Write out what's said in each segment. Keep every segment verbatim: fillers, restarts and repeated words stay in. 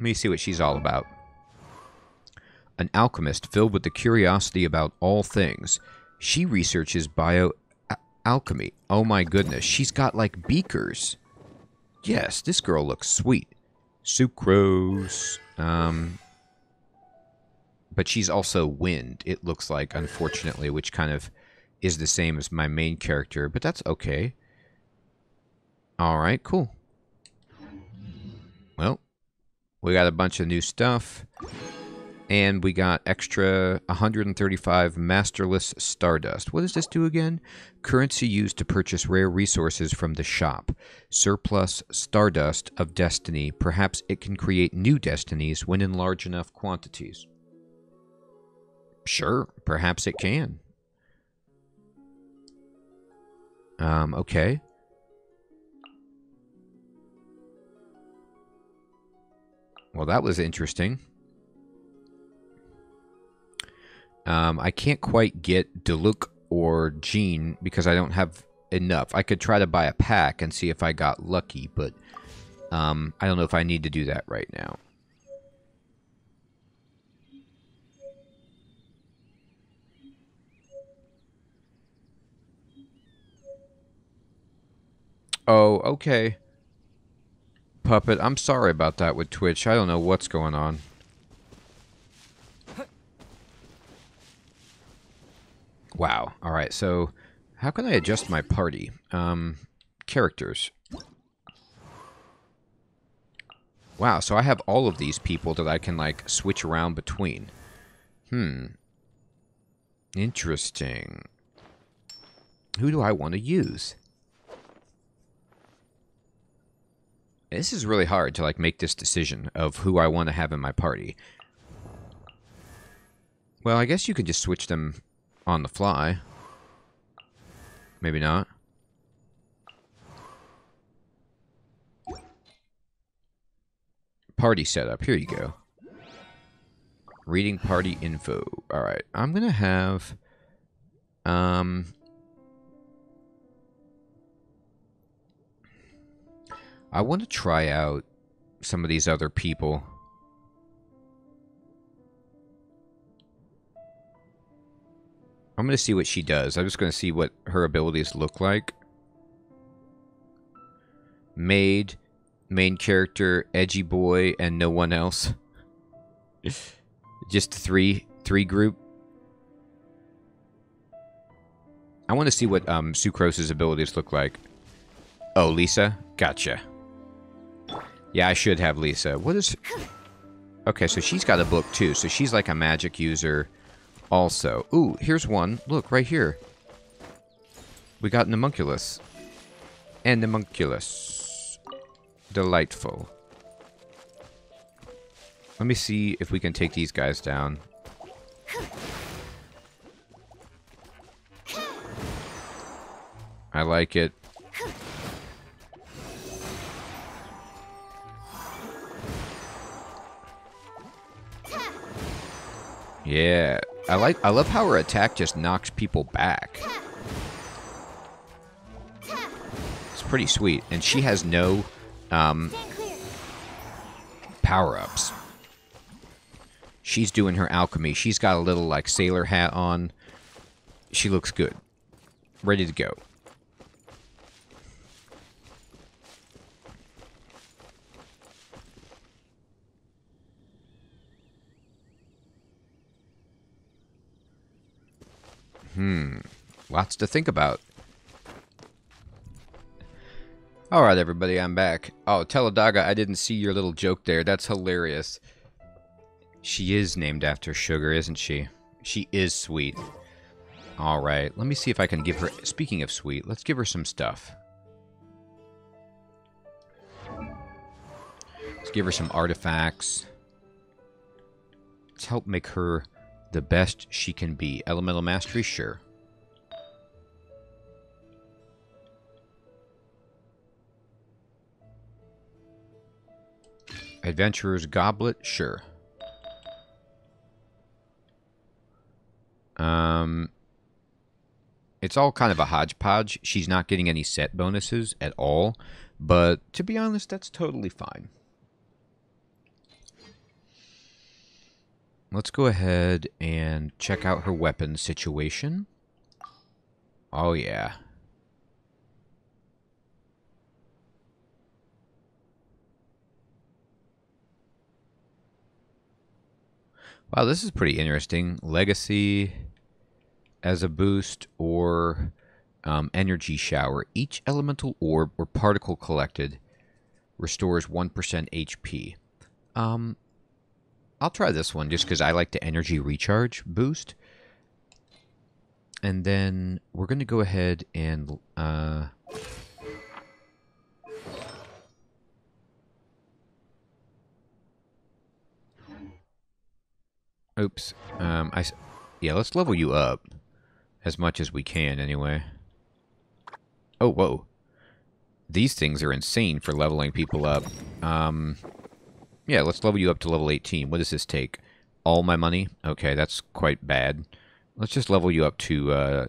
Let me see what she's all about. An alchemist filled with the curiosity about all things. She researches bio-alchemy. Oh my goodness, she's got like beakers. Yes, this girl looks sweet. Sucrose. Um... But she's also wind, it looks like, unfortunately, which kind of is the same as my main character, but that's okay. Alright, cool. Well, we got a bunch of new stuff, and we got extra one hundred thirty-five masterless stardust. What does this do again? Currency used to purchase rare resources from the shop. Surplus stardust of destiny. Perhaps it can create new destinies when in large enough quantities. Sure, perhaps it can. Um, okay. Well, that was interesting. Um, I can't quite get Diluc or Jean because I don't have enough. I could try to buy a pack and see if I got lucky, but um, I don't know if I need to do that right now. Oh, okay. Puppet, I'm sorry about that with Twitch. I don't know what's going on. Wow. Alright, so how can I adjust my party? Um, characters. Wow, so I have all of these people that I can, like, switch around between. Hmm. Interesting. Who do I want to use? This is really hard to, like, make this decision of who I want to have in my party. Well, I guess you could just switch them on the fly. Maybe not. Party setup. Here you go. Reading party info. All right. I'm going to have... Um... I want to try out some of these other people. I'm going to see what she does. I'm just going to see what her abilities look like. Maid, main character, edgy boy, and no one else. Just three, three group. I want to see what um, Sucrose's abilities look like. Oh, Lisa? Gotcha. Yeah, I should have Lisa. What is... Okay, so she's got a book, too. So she's like a magic user also. Ooh, here's one. Look, right here. We got Anemoculus. Anemoculus. Delightful. Let me see if we can take these guys down. I like it. Yeah, I like. I love how her attack just knocks people back. It's pretty sweet, and she has no um, power-ups. She's doing her alchemy. She's got a little like sailor hat on. She looks good, ready to go. Hmm. Lots to think about. Alright, everybody, I'm back. Oh, Teladaga, I didn't see your little joke there. That's hilarious. She is named after sugar, isn't she? She is sweet. Alright, let me see if I can give her... Speaking of sweet, let's give her some stuff. Let's give her some artifacts. Let's help make her... the best she can be. Elemental mastery, sure. Adventurer's goblet, sure. Um, it's all kind of a hodgepodge. She's not getting any set bonuses at all, but to be honest, that's totally fine. let's go ahead and check out her weapon situation. Oh, yeah. Wow, this is pretty interesting. Legacy as a boost or um, energy shower. Each elemental orb or particle collected restores one percent H P. Um, I'll try this one just because I like the energy recharge boost. And then we're going to go ahead and... Uh, oops. Um, I, yeah, let's level you up as much as we can anyway. Oh, whoa. These things are insane for leveling people up. Um, yeah, let's level you up to level eighteen. What does this take? All my money? Okay, that's quite bad. Let's just level you up to uh,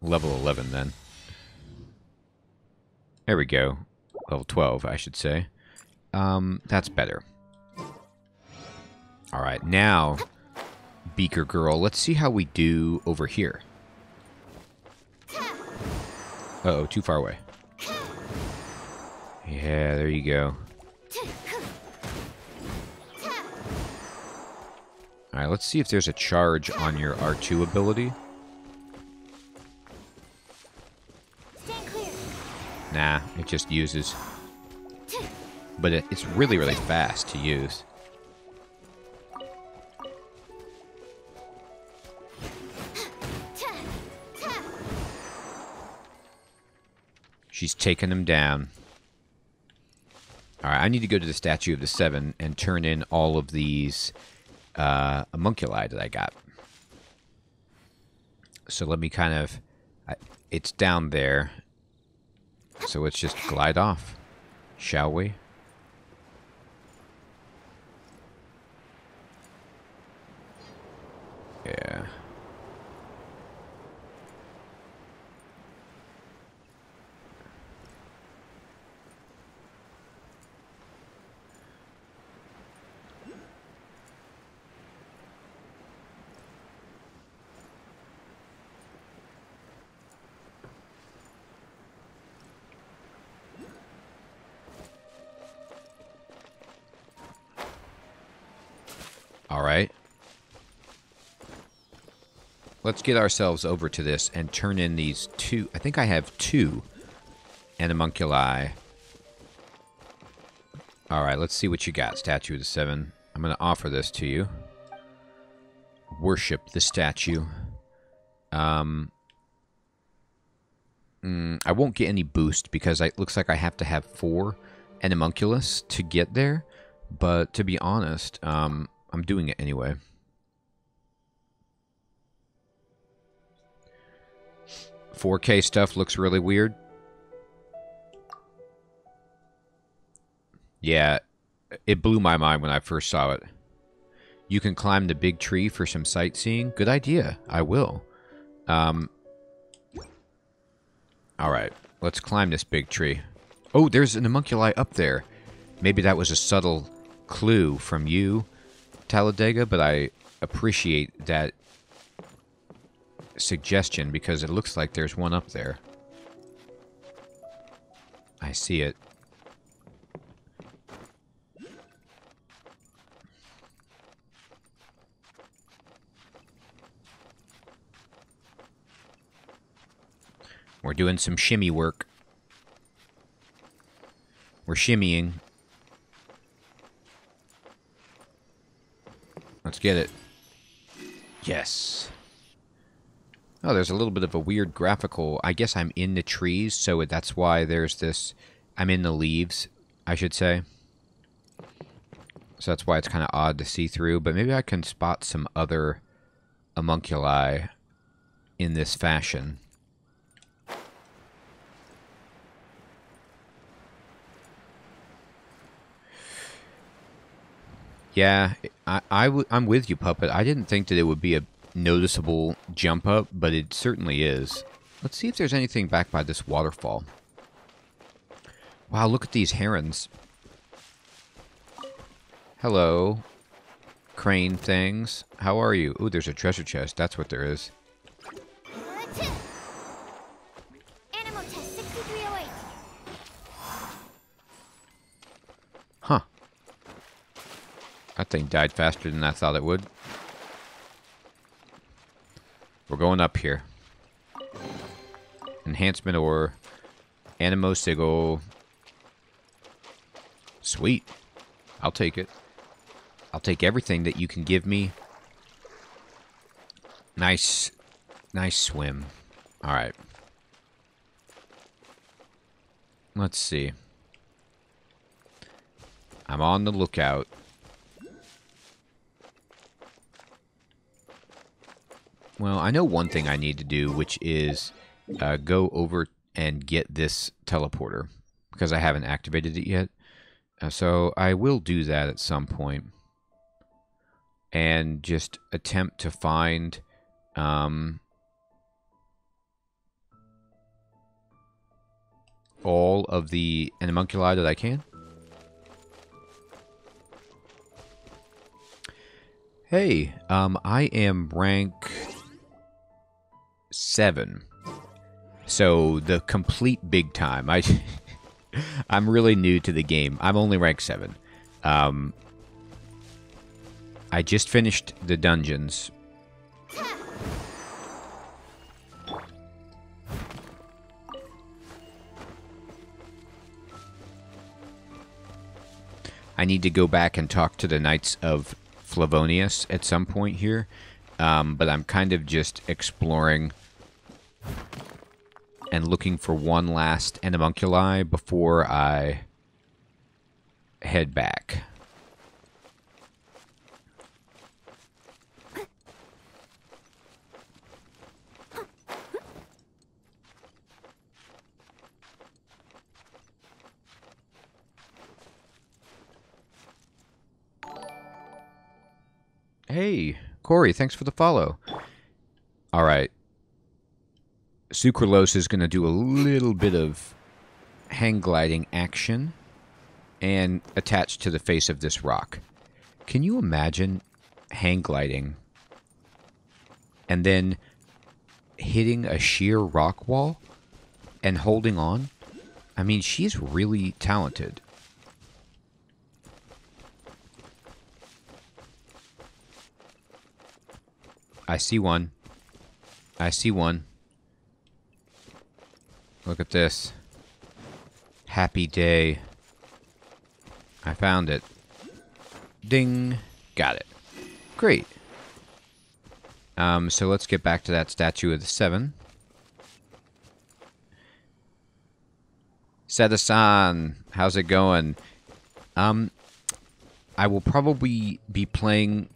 level eleven then. There we go. Level twelve, I should say. Um, that's better. All right, now... Beaker girl, let's see how we do over here. Uh-oh, too far away. Yeah, there you go. Alright, let's see if there's a charge on your R two ability. Nah, it just uses. But it, it's really, really fast to use. She's taking them down. All right, I need to go to the Statue of the Seven and turn in all of these uh, homunculi that I got. So let me kind of... I, it's down there. So let's just glide off, shall we? Yeah. Alright. Let's get ourselves over to this and turn in these two. I think I have two Anemoculus. Alright, let's see what you got, Statue of the Seven. I'm going to offer this to you. Worship the statue. Um, mm, I won't get any boost because it looks like I have to have four Anemoculus to get there. But to be honest... Um, I'm doing it anyway. four K stuff looks really weird. Yeah, it blew my mind when I first saw it. You can climb the big tree for some sightseeing. Good idea. I will. Um, all right, let's climb this big tree. Oh, there's an homunculi up there. Maybe that was a subtle clue from you, Talladega, but I appreciate that suggestion because it looks like there's one up there. I see it. We're doing some shimmy work. We're shimmying. Let's get it. Yes. Oh, there's a little bit of a weird graphical. I guess I'm in the trees, so that's why there's this... I'm in the leaves, I should say. So that's why it's kind of odd to see through. But maybe I can spot some other homunculi in this fashion. Yeah, I, I w I'm with you, Puppet. I didn't think that it would be a noticeable jump up, but it certainly is. Let's see if there's anything back by this waterfall. Wow, look at these herons. Hello. crane things. How are you? Ooh, there's a treasure chest. That's what there is. Animal test sixty-three oh eight. Huh. That thing died faster than I thought it would. We're going up here. Enhancement ore. Anemo sigil. Sweet. I'll take it. I'll take everything that you can give me. Nice. Nice swim. Alright. Let's see. I'm on the lookout. Well, I know one thing I need to do, which is uh, go over and get this teleporter, because I haven't activated it yet. Uh, so I will do that at some point, and just attempt to find... Um, all of the animunculi that I can. Hey, um, I am rank seven, so the complete big time. I, I'm really new to the game. I'm only rank seven. Um, I just finished the dungeons. I need to go back and talk to the Knights of Favonius at some point here, um, but I'm kind of just exploring and looking for one last animunculi before I head back. Hey, Corey, thanks for the follow. All right. Sucralose is going to do a little bit of hang gliding action and attach to the face of this rock. Can you imagine hang gliding and then hitting a sheer rock wall and holding on? I mean, she's really talented. I see one. I see one. Look at this. Happy day. I found it. Ding. Got it. Great. Um, so let's get back to that statue of the seven. Sedasan, how's it going? Um, I will probably be playing...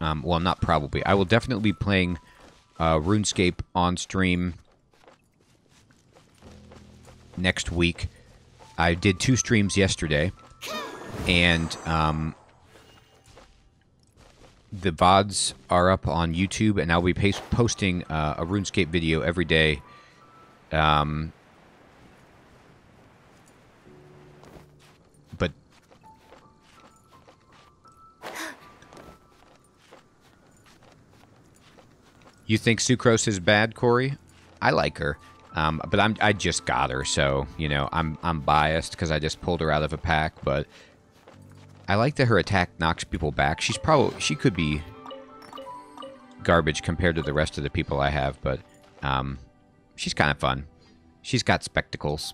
Um, well, not probably. I will definitely be playing uh, RuneScape on stream next week. I did two streams yesterday, and um, the V O Ds are up on YouTube, and I'll be posting uh, a RuneScape video every day. Um, but... You think Sucrose is bad, Corey? I like her, um, but I'm, I just got her, so, you know, I'm, I'm biased because I just pulled her out of a pack, but I like that her attack knocks people back. She's probably, she could be garbage compared to the rest of the people I have, but um, she's kind of fun. She's got spectacles.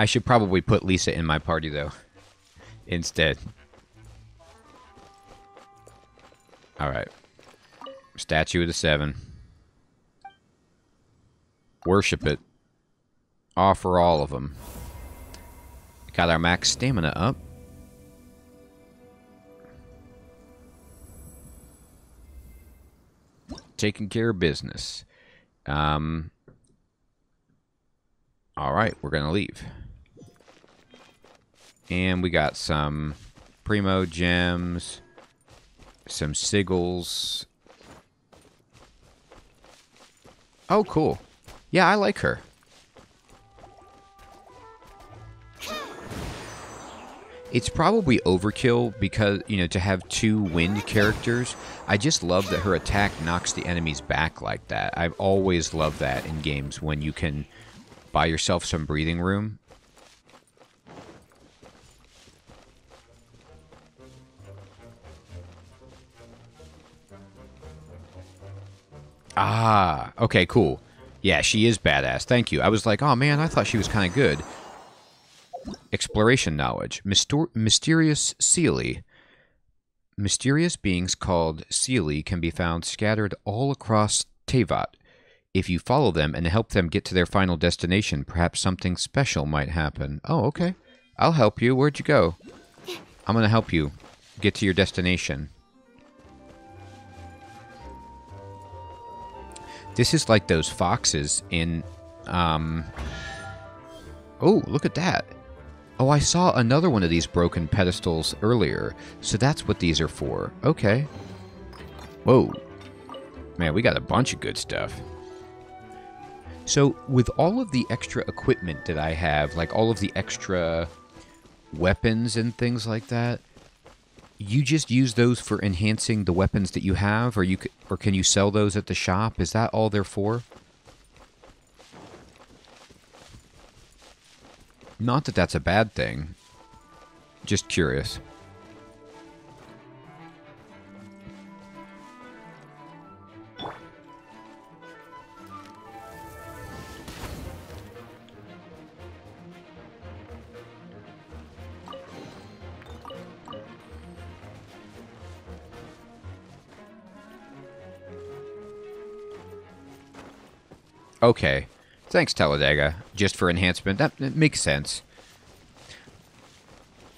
I should probably put Lisa in my party, though, instead. All right. Statue of the Seven. Worship it. Offer all of them. Got our max stamina up. Taking care of business. Um, all right, we're going to leave. And we got some primo gems, some sigils. Oh, cool. Yeah, I like her. It's probably overkill because, you know, to have two wind characters. I just love that her attack knocks the enemies back like that. I've always loved that in games when you can buy yourself some breathing room. Ah, okay, cool. Yeah, she is badass. Thank you. I was like, oh man, I thought she was kind of good. Exploration knowledge. Myster mysterious Seelie. Mysterious beings called Seelie can be found scattered all across Teyvat. If you follow them and help them get to their final destination, perhaps something special might happen. Oh, okay. I'll help you. Where'd you go? I'm going to help you get to your destination. This is like those foxes in, um... oh, look at that. Oh, I saw another one of these broken pedestals earlier. So that's what these are for. Okay. Whoa. Man, we got a bunch of good stuff. So, with all of the extra equipment that I have, like all of the extra weapons and things like that, you just use those for enhancing the weapons that you have, or you c or can you sell those at the shop? Is that all they're for? Not that that's a bad thing. Just curious. Okay. Thanks, Talladega. Just for enhancement. That, that makes sense.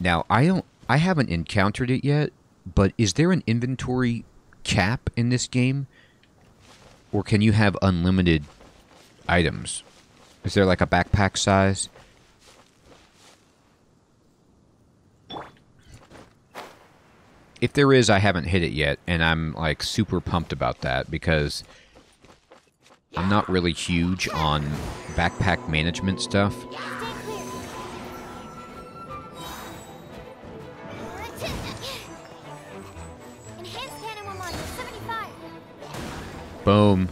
Now, I don't I haven't encountered it yet, but is there an inventory cap in this game? Or can you have unlimited items? Is there like a backpack size? If there is, I haven't hit it yet, and I'm like super pumped about that because I'm not really huge on backpack management stuff. Boom.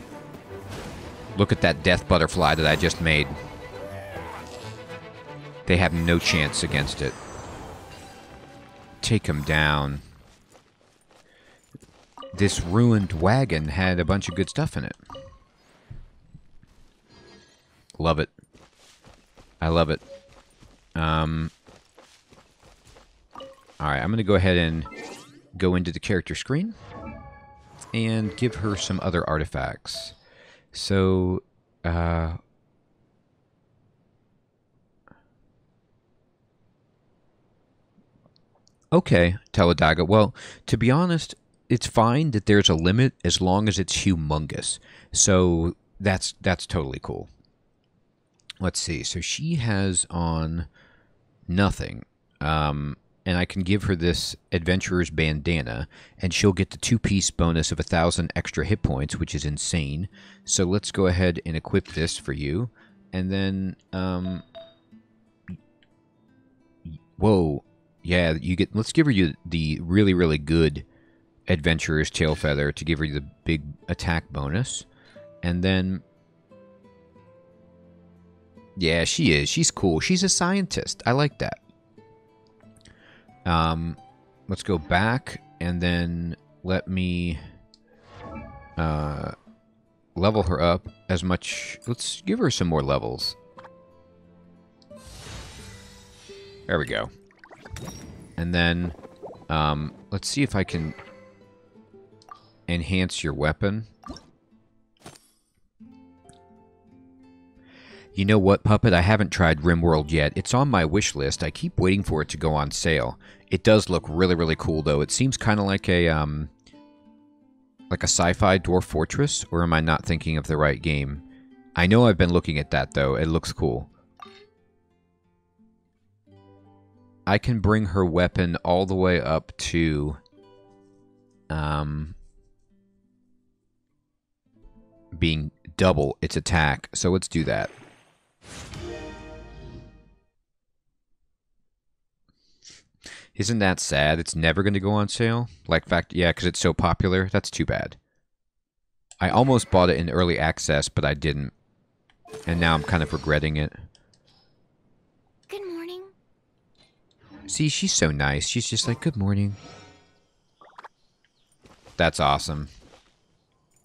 Look at that death butterfly that I just made. They have no chance against it. Take him down. This ruined wagon had a bunch of good stuff in it. Love it. I love it. Um, Alright, I'm going to go ahead and go into the character screen and give her some other artifacts. So, uh... okay, Talladega. Well, to be honest, it's fine that there's a limit as long as it's humongous. So, that's that's totally cool. Let's see. So she has on nothing. Um, and I can give her this adventurer's bandana, and she'll get the two-piece bonus of one thousand extra hit points, which is insane. So let's go ahead and equip this for you. And then, um... whoa. Yeah, you get. Let's give her you the really, really good adventurer's tail feather to give her the big attack bonus. And then... yeah, she is. She's cool. She's a scientist. I like that. Um, let's go back, and then let me uh, level her up as much. Let's give her some more levels. There we go. And then um, let's see if I can enhance your weapon. You know what, Puppet? I haven't tried RimWorld yet. It's on my wish list. I keep waiting for it to go on sale. It does look really, really cool, though. It seems kind of like a, um... like a sci-fi Dwarf Fortress? Or am I not thinking of the right game? I know I've been looking at that, though. It looks cool. I can bring her weapon all the way up to... um, being double its attack. So let's do that. Isn't that sad? It's never going to go on sale. Like, fact, yeah, because it's so popular. That's too bad. I almost bought it in early access, but I didn't. And now I'm kind of regretting it. Good morning. See, she's so nice. She's just like, good morning. That's awesome.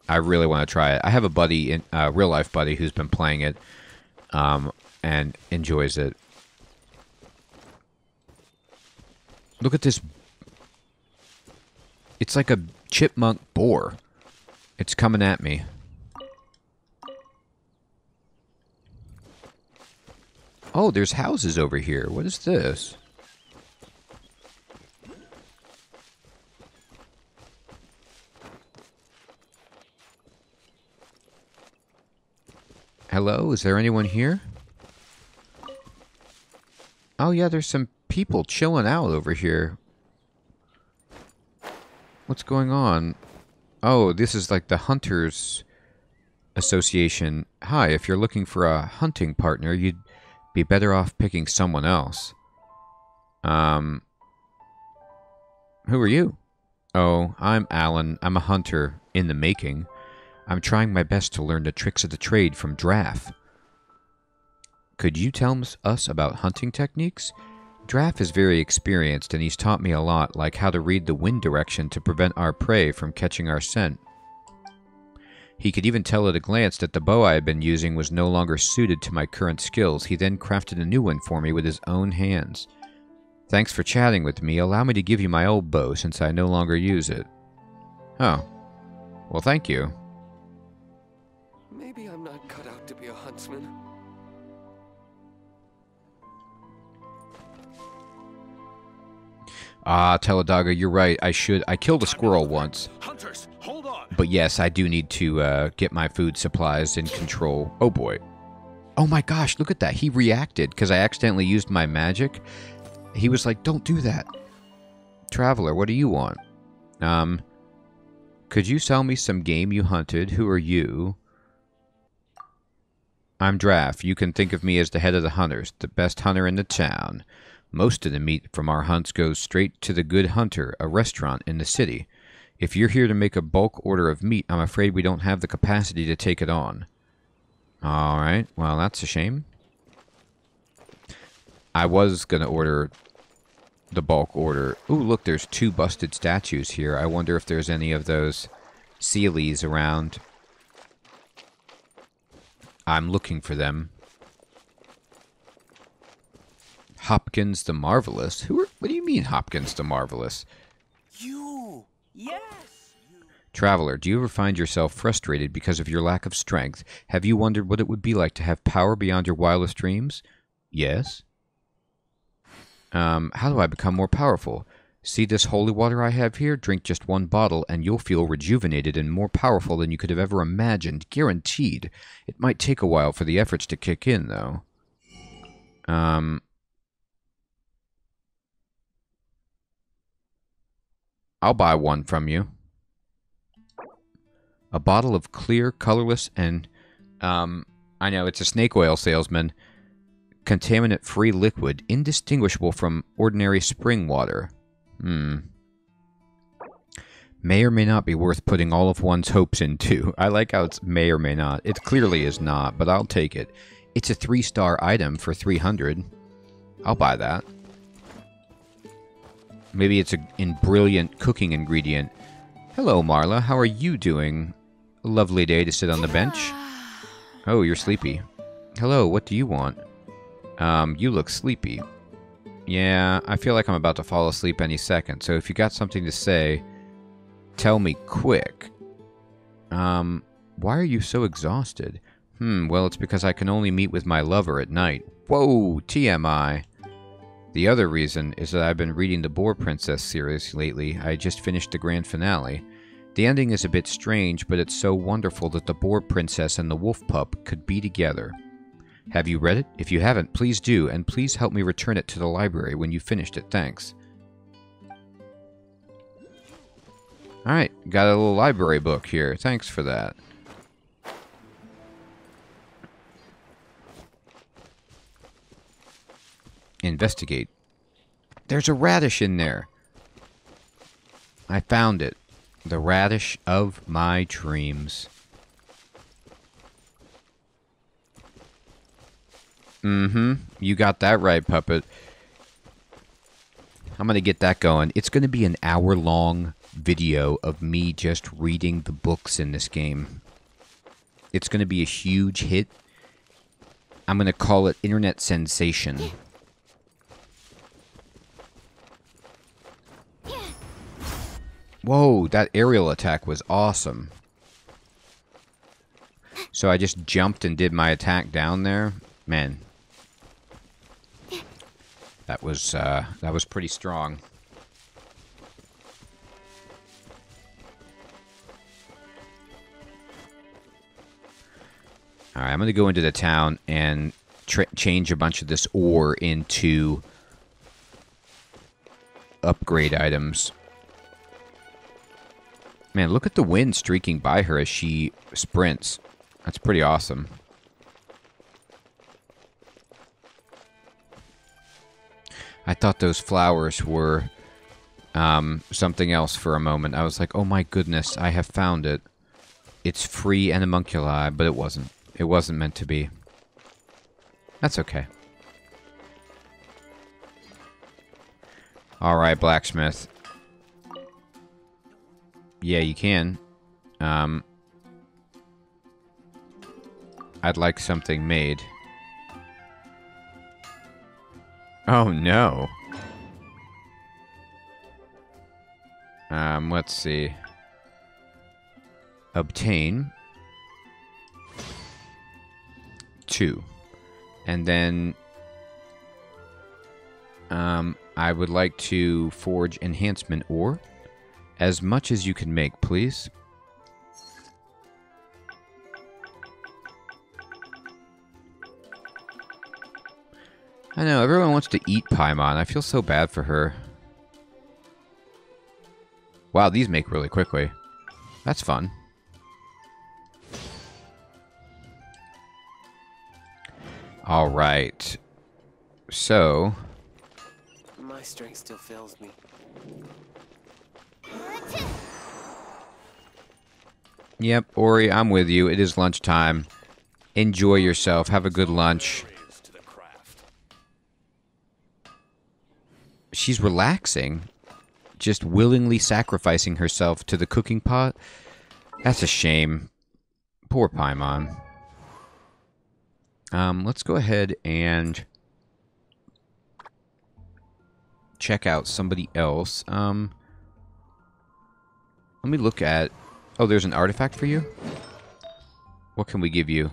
I really want to try it. I have a buddy, in, a real-life buddy, who's been playing it um, and enjoys it. Look at this. It's like a chipmunk boar. It's coming at me. Oh, there's houses over here. What is this? Hello, is there anyone here? Oh yeah, there's some people chilling out over here. What's going on? Oh, this is like the Hunters Association. Hi, if you're looking for a hunting partner, you'd be better off picking someone else. Um, who are you? Oh, I'm Alan. I'm a hunter in the making. I'm trying my best to learn the tricks of the trade from Draff. Could you tell us about hunting techniques? Draff is very experienced, and he's taught me a lot, like how to read the wind direction to prevent our prey from catching our scent. He could even tell at a glance that the bow I had been using was no longer suited to my current skills. He then crafted a new one for me with his own hands. Thanks for chatting with me. Allow me to give you my old bow, since I no longer use it. Oh. Well, thank you. Maybe I'm not cut out to be a huntsman. Ah, Teledaga, you're right. I should. I killed a squirrel once. Hunters, hold on. But yes, I do need to uh, get my food supplies in control. Oh boy. Oh my gosh, look at that. He reacted because I accidentally used my magic. He was like, don't do that. Traveler, what do you want? Um, could you sell me some game you hunted? Who are you? I'm Draff. You can think of me as the head of the hunters, the best hunter in the town. Most of the meat from our hunts goes straight to the Good Hunter, a restaurant in the city. If you're here to make a bulk order of meat, I'm afraid we don't have the capacity to take it on. Alright, well, that's a shame. I was going to order the bulk order. Ooh, look, there's two busted statues here. I wonder if there's any of those Seelies around. I'm looking for them. Hopkins the Marvelous? Who are, what do you mean, Hopkins the Marvelous? You! Yes! You. Traveler, do you ever find yourself frustrated because of your lack of strength? Have you wondered what it would be like to have power beyond your wildest dreams? Yes. Um, how do I become more powerful? See this holy water I have here? Drink just one bottle and you'll feel rejuvenated and more powerful than you could have ever imagined. Guaranteed. It might take a while for the efforts to kick in, though. Um... I'll buy one from you. A bottle of clear, colorless, and, um, I know, it's a snake oil salesman, contaminant-free liquid, indistinguishable from ordinary spring water. Hmm. May or may not be worth putting all of one's hopes into. I like how it's may or may not. It clearly is not, but I'll take it. It's a three-star item for three hundred. I'll buy that. Maybe it's a in brilliant cooking ingredient. Hello, Marla. How are you doing? A lovely day to sit on the bench. Oh, you're sleepy. Hello, what do you want? Um, you look sleepy. Yeah, I feel like I'm about to fall asleep any second, so if you got something to say, tell me quick. Um, why are you so exhausted? Hmm, well, it's because I can only meet with my lover at night. Whoa, T M I. The other reason is that I've been reading the Boar Princess series lately. I just finished the grand finale. The ending is a bit strange, but it's so wonderful that the Boar Princess and the Wolf Pup could be together. Have you read it? If you haven't, please do, and please help me return it to the library when you finished it. Thanks. Alright, got a little library book here. Thanks for that. Investigate. There's a radish in there. I found it. The radish of my dreams. Mm-hmm. You got that right, Puppet. I'm going to get that going. It's going to be an hour-long video of me just reading the books in this game. It's going to be a huge hit. I'm going to call it Internet Sensation. Whoa, that aerial attack was awesome. So I just jumped and did my attack down there. Man. That was, uh, that was pretty strong. Alright, I'm going to go into the town and tra change a bunch of this ore into upgrade items. Man, look at the wind streaking by her as she sprints. That's pretty awesome. I thought those flowers were um, something else for a moment. I was like, oh my goodness, I have found it. It's free Anemoculus, but it wasn't. It wasn't meant to be. That's okay. All right, blacksmith. Yeah, you can. Um, I'd like something made. Oh, no. Um, let's see. Obtain. Two. And then... Um, I would like to forge enhancement ore. As much as you can make, please. I know, everyone wants to eat Paimon. I feel so bad for her. Wow, these make really quickly. That's fun. Alright. So... My strength still fails me. Yep, Ori, I'm with you. It is lunchtime. Enjoy yourself. Have a good lunch. She's relaxing, just willingly sacrificing herself to the cooking pot. That's a shame. Poor Paimon. Um, let's go ahead and check out somebody else. Um, let me look at... Oh, there's an artifact for you? What can we give you?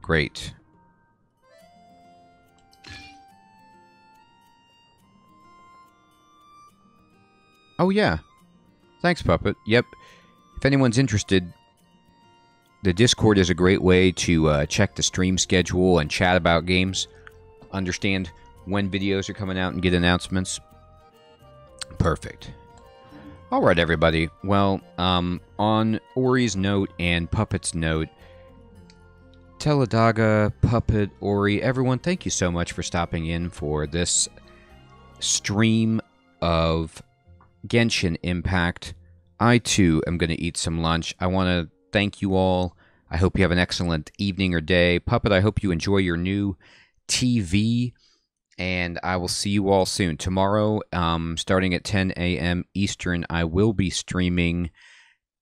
Great. Oh, yeah. Thanks, Puppet. Yep. If anyone's interested, the Discord is a great way to uh, check the stream schedule and chat about games, understand when videos are coming out and get announcements. Perfect. All right, everybody. Well, um, on Ori's note and Puppet's note, Teladaga, Puppet, Ori, everyone, thank you so much for stopping in for this stream of... Genshin Impact. I too am going to eat some lunch. I want to thank you all. I hope you have an excellent evening or day. Puppet, I hope you enjoy your new T V, and I will see you all soon. Tomorrow, um, starting at ten A M Eastern, I will be streaming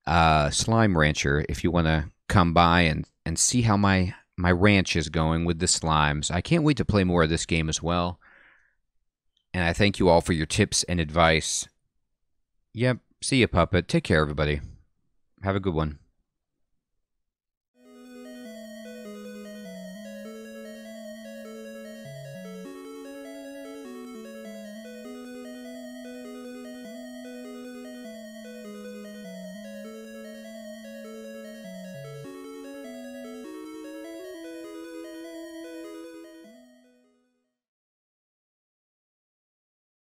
uh, Slime Rancher. If you want to come by and, and see how my, my ranch is going with the slimes. I can't wait to play more of this game as well. And I thank you all for your tips and advice. Yep. See you, Puppet. Take care, everybody. Have a good one.